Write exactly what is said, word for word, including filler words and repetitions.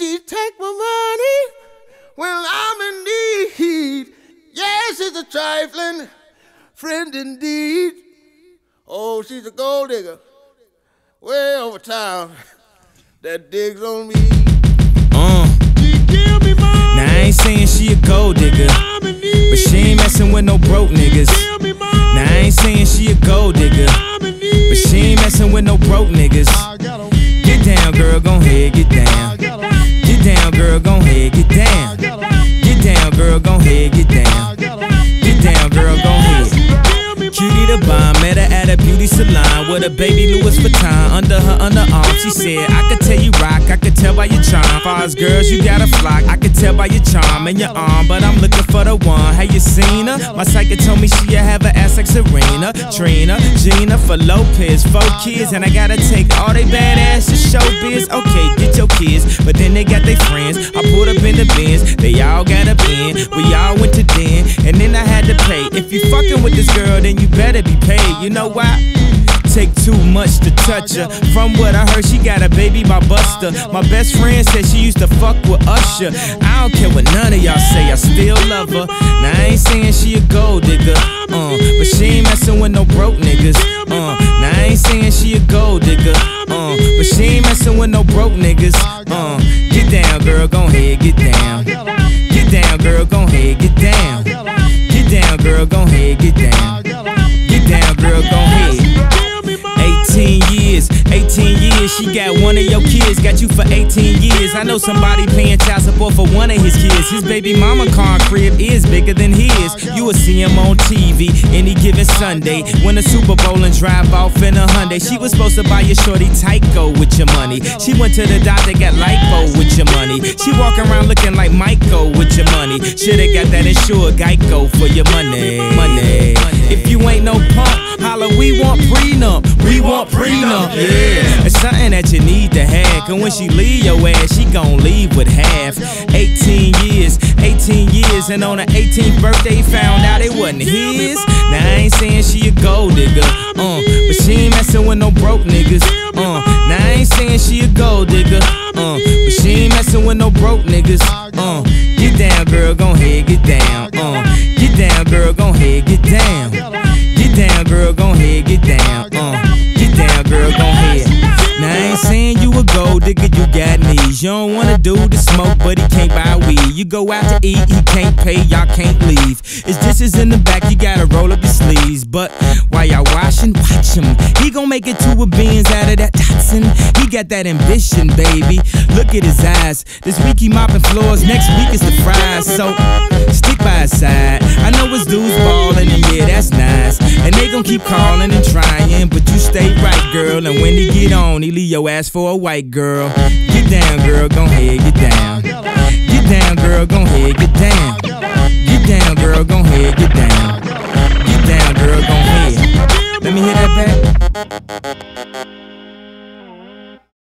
She take my money when I'm in need. Yes, she's a trifling friend indeed. Oh, she's a gold digger way over town that digs on me. Uh. She give me money. Now I ain't saying she a gold digger, but she ain't messing with no broke niggas. Now I ain't saying she a gold digger, but she ain't messing with no broke niggas. Get down, girl, gon' head, get down. Get down, girl, gon' head, get down. Get down, girl, gon' head, get down. Get down, girl, gon' head. Cutie the bomb, met her at a beauty salon with a baby Louis Vuitton under her underarm. She said, I could tell you rock, I could tell by your charm. Far as girls, you got a flock, I could tell by your charm and your arm. But I'm looking for the one, have you seen her? My psychic told me she'll have an ass like Serena, Trina, Gina for Lopez, four kids. And I gotta take all they badass to showbiz. Okay, get your kids, but then they got their friends. I pulled up in the Benz, they all got a bin. We all went to den, and then I had to pay. If you fucking with this girl, then you better be paid, you know why? Take too much to touch her. From what I heard, she got a baby by Buster. My best friend said she used to fuck with Usher. I don't care what none of y'all say, I still love her. Now I ain't saying she a gold digger, uh, but she ain't messing with no broke niggas, uh. Now I ain't saying she a gold digger, uh, but she ain't messing with no broke niggas, uh. Get down, girl, gon' head, get down. Get down, girl, gon' head, get down. Get down, girl, gon' head, get down. Down, girl, go ahead. eighteen years, eighteen years, she got one of your kids, got you for eighteen years. I know somebody paying child support for one of his kids. His baby mama car crib is bigger than his. You will see him on T V any given Sunday. Win a Super Bowl and drive off in a Hyundai. She was supposed to buy your shorty Tyco with your money. She went to the doctor, got Lyco with your money. She walk around looking like Michael with your money. Shoulda got that insured Geico for your money. Money. If you ain't no punk, holla, we want prenup. We want prenup, yeah. It's something that you need to have. Cause when she leave your ass, she gon' leave with half. Eighteen years, eighteen years, and on her eighteenth birthday found out it wasn't his. Now I ain't saying she a gold digger, uh, but she ain't messing with no broke niggas, uh. Now I ain't saying she a gold digger, uh, but she ain't messing with no broke niggas, uh. Get down, girl, gon' head, get down, uh. Get down, girl, gon' head, get down. Get down, girl, gon' head, get down, uh. Get down, girl, gon' head. Now I ain't saying you a gold digger, you got knees. You don't want a dude to smoke, but he can't buy weed. You go out to eat, he can't pay, y'all can't leave. His dishes in the back, you gotta roll up your sleeves. But while y'all washing, watch him. He gon' make it to a Benz out of that Datsun. He got that ambition, baby. Look at his eyes. This week he mopping floors, next week it's the fries. So stick by his side. I know his dudes ballin', and yeah, that's nice. And they gon' keep calling and trying, but you stay right, girl. And when he get on, he leave your ass for a white girl. Get down, girl, gon' head, get down. Get down, girl, gon' head, get down. Get down, girl, gon' head, get down. Get down, girl, gon' head. Let me hear that back.